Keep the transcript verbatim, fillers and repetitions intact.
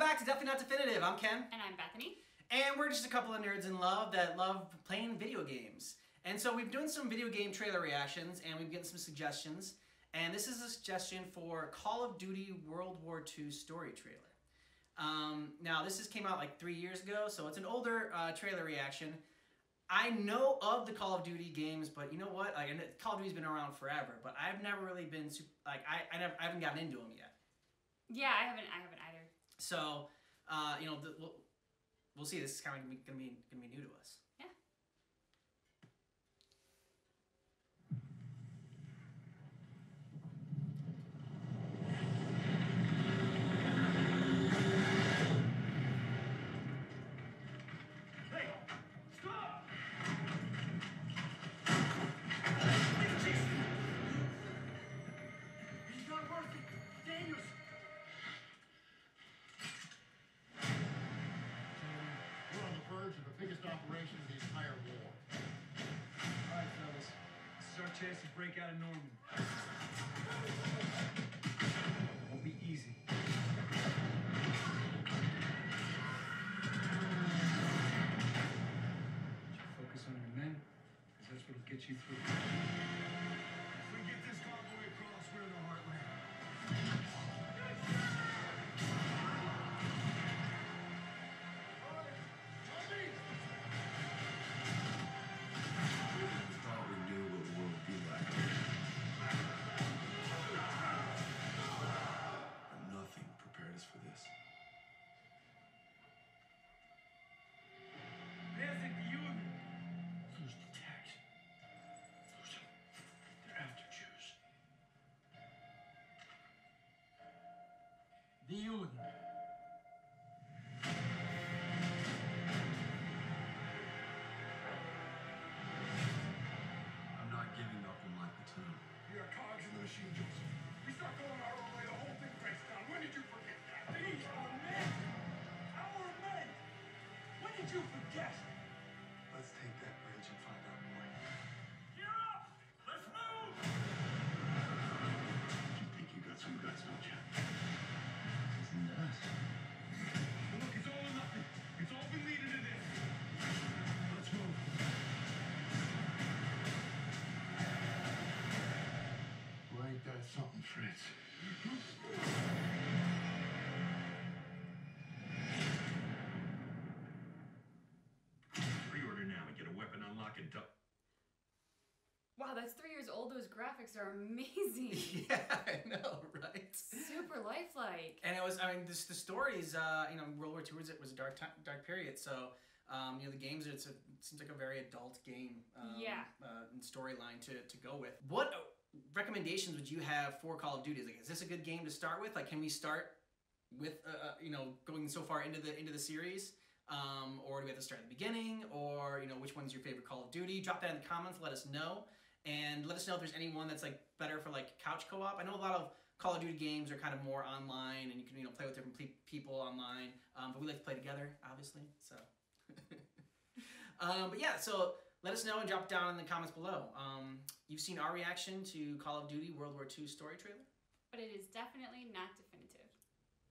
back to Definitely Not Definitive. I'm Ken. And I'm Bethany. And we're just a couple of nerds in love that love playing video games. And so we've been doing some video game trailer reactions, and we've been getting some suggestions. And this is a suggestion for Call of Duty World War Two story trailer. Um, now, this is, came out like three years ago, so it's an older uh, trailer reaction. I know of the Call of Duty games, but you know what? Like, I know Call of Duty's been around forever, but I've never really been super, like I I, never, I haven't gotten into them yet. Yeah, I haven't. I haven't either. So, uh, you know, the, we'll we'll see. This is kind of gonna be, gonna be gonna be new to us. Yeah. Operation of the entire war. All right, fellas. This is our chance to break out of Normandy. It won't be easy. You focus on your men, because that's what'll get you through. If we get this convoy across, we're in the heartland. The Juden. I'm not giving up on my platoon. You're cogs in the machine, Joseph. We start going our own way, the whole thing breaks down. When did you forget that? These are men! Our men! When did you forget? Let's take that bridge and find out more. Gear up! Let's move! You think you got some guts, don't you? Us. Look, it's all or nothing. It's all we needed in this. Let's move. Well, ain't that something, Fritz? Reorder now and get a weapon unlock and dump. Wow, that's three years old. Those graphics are amazing. Yeah, I know, right? Super lifelike. And it was, I mean, this, the stories, uh, you know, World War Two was, it was a dark time, dark period. So, um, you know, the games, it's a, it seems like a very adult game. Um, yeah. Uh, and storyline to, to go with. What recommendations would you have for Call of Duty? Like, is this a good game to start with? Like, can we start with, uh, you know, going so far into the into the series? Um, or do we have to start at the beginning? Or, you know, which one's your favorite Call of Duty? Drop that in the comments. Let us know. And let us know if there's any one that's like better for like couch co-op. I know a lot of Call of Duty games are kind of more online, and you can, you know, play with different pe people online. Um, but we like to play together, obviously. So, um, but yeah. So let us know and drop down in the comments below. Um, you've seen our reaction to Call of Duty World War Two story trailer, but it is definitely not definitive.